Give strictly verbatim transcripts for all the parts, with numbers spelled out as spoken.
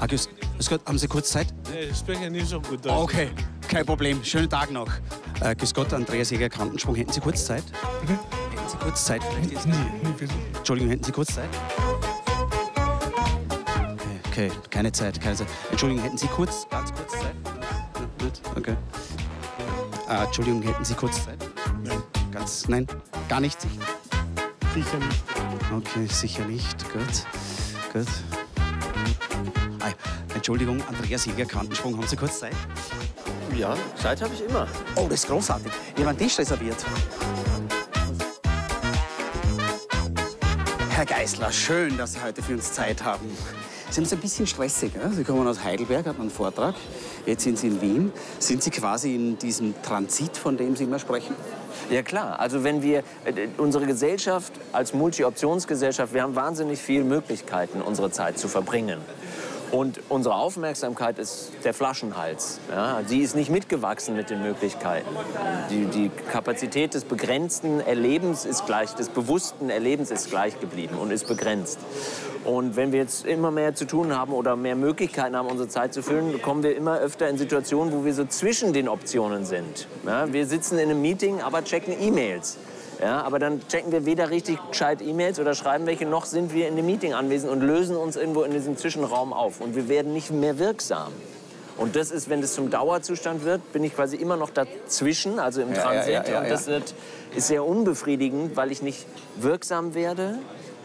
August, grüß Gott, haben Sie kurz Zeit? Ich spreche nicht so gut Deutsch. Okay, kein Problem. Schönen Tag noch. Äh, grüß Gott, Andreas Jäger, Kantensprung. Hätten Sie kurz Zeit? Bitte? Hätten Sie kurz Zeit? Vielleicht jetzt? Nee, bitte. Entschuldigung, hätten Sie kurz Zeit? Okay, okay, keine Zeit, keine Zeit. Entschuldigung, hätten Sie kurz, ganz kurz Zeit? Okay. Ah, Entschuldigung, hätten Sie kurz Zeit? Nein. Ganz, nein? Gar nicht sicher? Sicher nicht. Okay, sicher nicht. Gut, gut. Ah, Entschuldigung, Andreas Heger, Quantensprung, haben Sie kurz Zeit? Ja, Zeit habe ich immer. Oh, das ist großartig. Wir haben einen Tisch reserviert. Herr Geißler, schön, dass Sie heute für uns Zeit haben. Sie haben es ein bisschen stressig. Ja? Sie kommen aus Heidelberg, hatten einen Vortrag. Jetzt sind Sie in Wien. Sind Sie quasi in diesem Transit, von dem Sie immer sprechen? Ja klar, also wenn wir, äh, unsere Gesellschaft als Multioptionsgesellschaft, wir haben wahnsinnig viele Möglichkeiten, unsere Zeit zu verbringen. Und unsere Aufmerksamkeit ist der Flaschenhals. Ja? Die ist nicht mitgewachsen mit den Möglichkeiten. Die, die Kapazität des begrenzten Erlebens ist gleich, des bewussten Erlebens ist gleich geblieben und ist begrenzt. Und wenn wir jetzt immer mehr zu tun haben oder mehr Möglichkeiten haben, unsere Zeit zu füllen, kommen wir immer öfter in Situationen, wo wir so zwischen den Optionen sind. Ja? Wir sitzen in einem Meeting, aber checken E-Mails. Ja, aber dann checken wir weder richtig gescheit E-Mails oder schreiben welche, noch sind wir in dem Meeting anwesend und lösen uns irgendwo in diesem Zwischenraum auf. Und wir werden nicht mehr wirksam. Und das ist, wenn das zum Dauerzustand wird, bin ich quasi immer noch dazwischen, also im ja, Transit. Ja, ja, ja, und das wird, ist sehr unbefriedigend, weil ich nicht wirksam werde.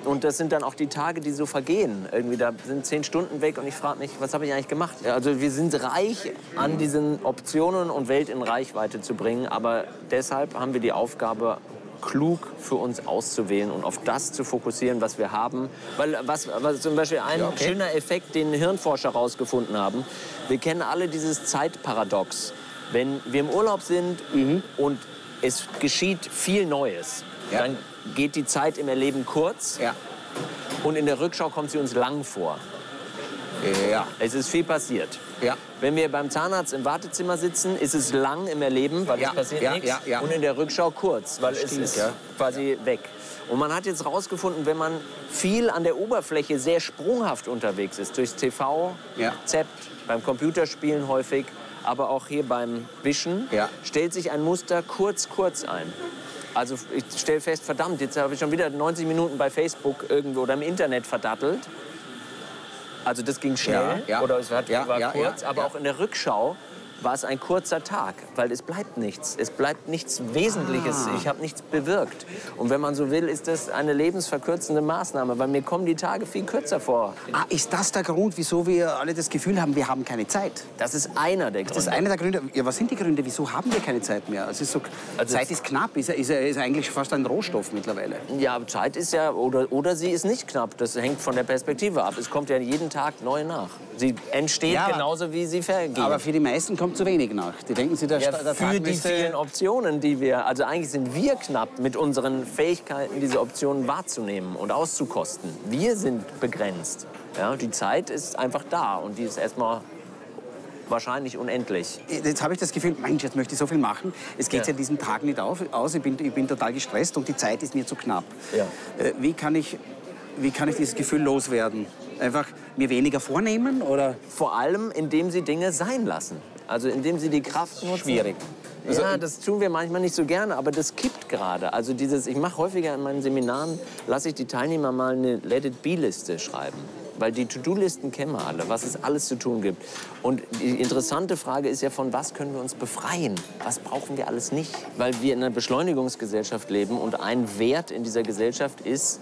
Und das sind dann auch die Tage, die so vergehen. Irgendwie, da sind zehn Stunden weg und ich frage mich, was habe ich eigentlich gemacht? Also wir sind reich an diesen Optionen und Welt in Reichweite zu bringen. Aber deshalb haben wir die Aufgabe, klug für uns auszuwählen und auf das zu fokussieren, was wir haben. Weil was, was zum Beispiel ein ja, okay. schöner Effekt, den Hirnforscher herausgefunden haben, wir kennen alle dieses Zeitparadox. Wenn wir im Urlaub sind mhm. und es geschieht viel Neues, ja. dann geht die Zeit im Erleben kurz ja. und in der Rückschau kommt sie uns lang vor. Ja. Es ist viel passiert. Ja. Wenn wir beim Zahnarzt im Wartezimmer sitzen, ist es lang im Erleben, weil ja. es passiert ja. nichts. Ja. Ja. Und in der Rückschau kurz, weil es ist ja. quasi ja. weg. Und man hat jetzt herausgefunden, wenn man viel an der Oberfläche sehr sprunghaft unterwegs ist, durchs T V, ja. Zept, beim Computerspielen häufig, aber auch hier beim Wischen, ja. stellt sich ein Muster kurz, kurz ein. Also ich stelle fest, verdammt, jetzt habe ich schon wieder neunzig Minuten bei Facebook irgendwo oder im Internet verdattelt. Also das ging schnell, ja, ja, oder es war, ja, war ja, kurz, ja, aber ja. auch in der Rückschau war es ein kurzer Tag, weil es bleibt nichts. Es bleibt nichts Wesentliches, ah. ich habe nichts bewirkt. Und wenn man so will, ist das eine lebensverkürzende Maßnahme, weil mir kommen die Tage viel kürzer vor. Ah, ist das der Grund, wieso wir alle das Gefühl haben, wir haben keine Zeit? Das ist einer der Gründe. Das ist einer der Gründe. Ja, was sind die Gründe, wieso haben wir keine Zeit mehr? Es ist so, also Zeit ist knapp, ist, ist, ist eigentlich fast ein Rohstoff mittlerweile. Ja, Zeit ist ja, oder, oder sie ist nicht knapp, das hängt von der Perspektive ab. Es kommt ja jeden Tag neu nach. Sie entsteht ja, genauso, wie sie vergeht. Aber für die meisten kommt zu wenig nach. Die denken Sie, der ja, Sta- der Tag für die vielen Optionen, die wir, also eigentlich sind wir knapp mit unseren Fähigkeiten, diese Optionen wahrzunehmen und auszukosten. Wir sind begrenzt. Ja, die Zeit ist einfach da und die ist erstmal wahrscheinlich unendlich. Jetzt habe ich das Gefühl, Mensch, jetzt möchte ich so viel machen. Es geht ja, ja in diesen Tagen nicht auf, aus. Ich bin, ich bin total gestresst und die Zeit ist mir zu knapp. Ja. Wie kann ich, wie kann ich dieses Gefühl loswerden? Einfach mir weniger vornehmen oder? Vor allem, indem Sie Dinge sein lassen. Also indem Sie die Kraft nutzen. Schwierig. Also, ja, das tun wir manchmal nicht so gerne, aber das kippt gerade. Also dieses, ich mache häufiger in meinen Seminaren, lasse ich die Teilnehmer mal eine Let-it-be-Liste schreiben. Weil die To-Do-Listen kennen wir alle, was es alles zu tun gibt. Und die interessante Frage ist ja, von was können wir uns befreien? Was brauchen wir alles nicht? Weil wir in einer Beschleunigungsgesellschaft leben und ein Wert in dieser Gesellschaft ist,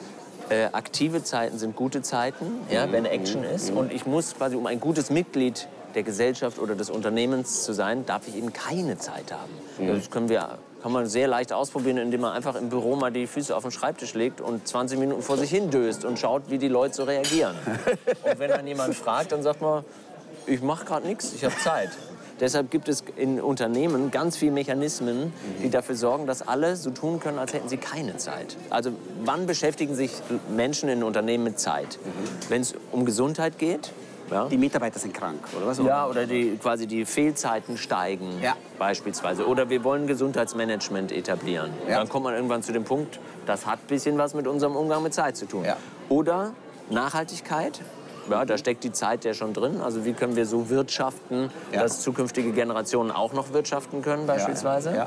Äh, aktive Zeiten sind gute Zeiten, ja, wenn Action ist. Und ich muss quasi, um ein gutes Mitglied der Gesellschaft oder des Unternehmens zu sein, darf ich eben keine Zeit haben. Mhm. Das können wir, kann man sehr leicht ausprobieren, indem man einfach im Büro mal die Füße auf den Schreibtisch legt und zwanzig Minuten vor sich hin döst und schaut, wie die Leute so reagieren. Und wenn dann jemand fragt, dann sagt man, ich mache gerade nichts, ich habe Zeit. Deshalb gibt es in Unternehmen ganz viele Mechanismen, mhm. die dafür sorgen, dass alle so tun können, als hätten sie keine Zeit. Also wann beschäftigen sich Menschen in Unternehmen mit Zeit? Mhm. Wenn es um Gesundheit geht? Ja. Die Mitarbeiter sind krank, oder was? Ja, oder die, quasi die Fehlzeiten steigen ja. beispielsweise. Oder wir wollen Gesundheitsmanagement etablieren. Ja. Dann kommt man irgendwann zu dem Punkt, das hat ein bisschen was mit unserem Umgang mit Zeit zu tun. Ja. Oder Nachhaltigkeit. Ja, da steckt die Zeit ja schon drin. Also wie können wir so wirtschaften, ja. dass zukünftige Generationen auch noch wirtschaften können beispielsweise. Ja,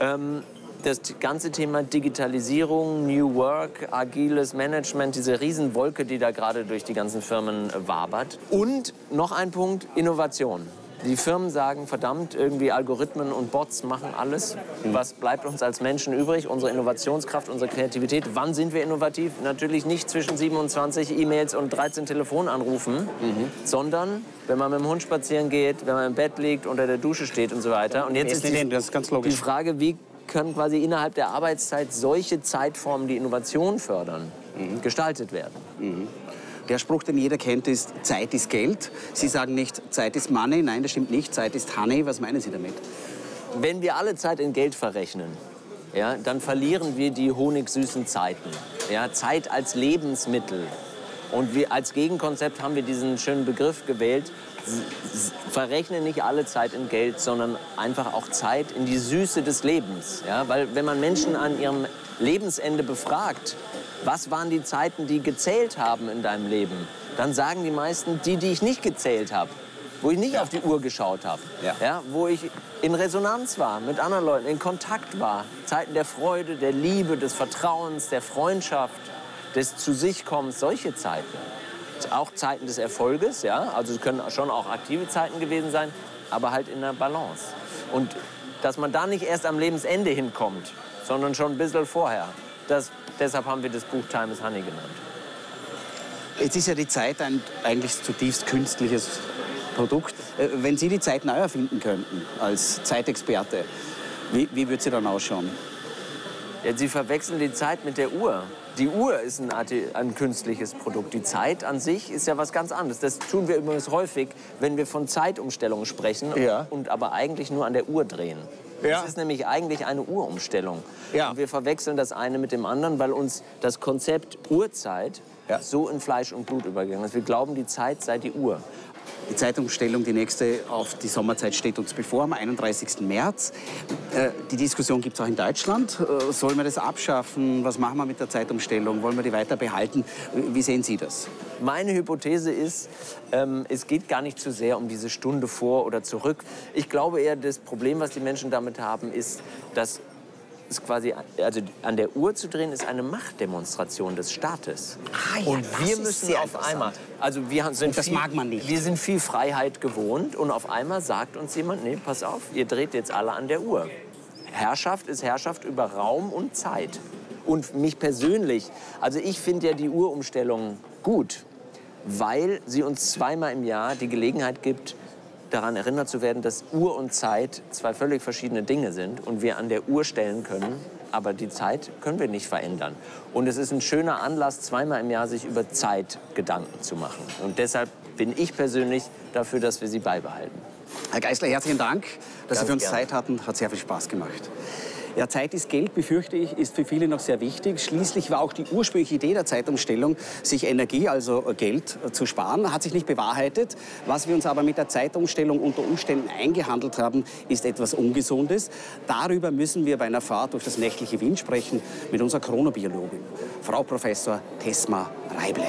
ja. Ähm, das ganze Thema Digitalisierung, New Work, agiles Management, diese Riesenwolke, die da gerade durch die ganzen Firmen wabert. Und noch ein Punkt, Innovation. Die Firmen sagen, verdammt, irgendwie Algorithmen und Bots machen alles. Was bleibt uns als Menschen übrig? Unsere Innovationskraft, unsere Kreativität. Wann sind wir innovativ? Natürlich nicht zwischen siebenundzwanzig E-Mails und dreizehn Telefonanrufen, mhm. sondern wenn man mit dem Hund spazieren geht, wenn man im Bett liegt, unter der Dusche steht und so weiter. Und jetzt ist die, das ist ganz logisch. Die Frage, wie können quasi innerhalb der Arbeitszeit solche Zeitformen, die Innovation fördern, mhm. gestaltet werden? Mhm. Der Spruch, den jeder kennt, ist, Zeit ist Geld. Sie sagen nicht, Zeit ist Money. Nein, das stimmt nicht. Zeit ist Honey. Was meinen Sie damit? Wenn wir alle Zeit in Geld verrechnen, ja, dann verlieren wir die honigsüßen Zeiten. Ja, Zeit als Lebensmittel. Und wir als Gegenkonzept haben wir diesen schönen Begriff gewählt. Verrechne nicht alle Zeit in Geld, sondern einfach auch Zeit in die Süße des Lebens. Ja, weil wenn man Menschen an ihrem Lebensende befragt, was waren die Zeiten, die gezählt haben in deinem Leben, dann sagen die meisten, die, die ich nicht gezählt habe, wo ich nicht ja. auf die Uhr geschaut habe, ja. ja, wo ich in Resonanz war, mit anderen Leuten in Kontakt war, Zeiten der Freude, der Liebe, des Vertrauens, der Freundschaft, des Zu-sich-Kommens, solche Zeiten. Auch Zeiten des Erfolges, ja, also es können schon auch aktive Zeiten gewesen sein, aber halt in der Balance. Und dass man da nicht erst am Lebensende hinkommt, sondern schon ein bisschen vorher. Das, deshalb haben wir das Buch Time is Honey genannt. Jetzt ist ja die Zeit ein eigentlich zutiefst künstliches Produkt. Wenn Sie die Zeit neu erfinden könnten als Zeitexperte, wie, wie würde sie dann ausschauen? Ja, Sie verwechseln die Zeit mit der Uhr. Die Uhr ist ein, ein künstliches Produkt. Die Zeit an sich ist ja was ganz anderes. Das tun wir übrigens häufig, wenn wir von Zeitumstellungen sprechen ja. und, und aber eigentlich nur an der Uhr drehen. Ja. Das ist nämlich eigentlich eine Uhrumstellung. Ja. Und wir verwechseln das eine mit dem anderen, weil uns das Konzept Uhrzeit ja. so in Fleisch und Blut übergegangen ist. Wir glauben, die Zeit sei die Uhr. Die Zeitumstellung, die nächste auf die Sommerzeit, steht uns bevor, am einunddreißigsten März. Äh, die Diskussion gibt es auch in Deutschland. Äh, sollen wir das abschaffen? Was machen wir mit der Zeitumstellung? Wollen wir die weiter behalten? Wie sehen Sie das? Meine Hypothese ist, ähm, es geht gar nicht zu sehr um diese Stunde vor oder zurück. Ich glaube eher, das Problem, was die Menschen damit haben, ist, dass ist quasi, also an der Uhr zu drehen, ist eine Machtdemonstration des Staates. Ah, ja, und wir müssen auf einmal, also wir sind das viel, mag man nicht. Wir sind viel Freiheit gewohnt und auf einmal sagt uns jemand, nee, pass auf, ihr dreht jetzt alle an der Uhr. Herrschaft ist Herrschaft über Raum und Zeit. Und mich persönlich, also ich finde ja die Uhrumstellung gut, weil sie uns zweimal im Jahr die Gelegenheit gibt, daran erinnert zu werden, dass Uhr und Zeit zwei völlig verschiedene Dinge sind und wir an der Uhr stellen können, aber die Zeit können wir nicht verändern. Und es ist ein schöner Anlass, zweimal im Jahr sich über Zeit Gedanken zu machen. Und deshalb bin ich persönlich dafür, dass wir sie beibehalten. Herr Geißler, herzlichen Dank, dass Sie für uns Zeit hatten. Hat sehr viel Spaß gemacht. Ja, Zeit ist Geld, befürchte ich, ist für viele noch sehr wichtig. Schließlich war auch die ursprüngliche Idee der Zeitumstellung, sich Energie, also Geld, zu sparen. Hat sich nicht bewahrheitet. Was wir uns aber mit der Zeitumstellung unter Umständen eingehandelt haben, ist etwas Ungesundes. Darüber müssen wir bei einer Fahrt durch das nächtliche Wien sprechen mit unserer Chronobiologin, Frau Professor Tessmar-Raible.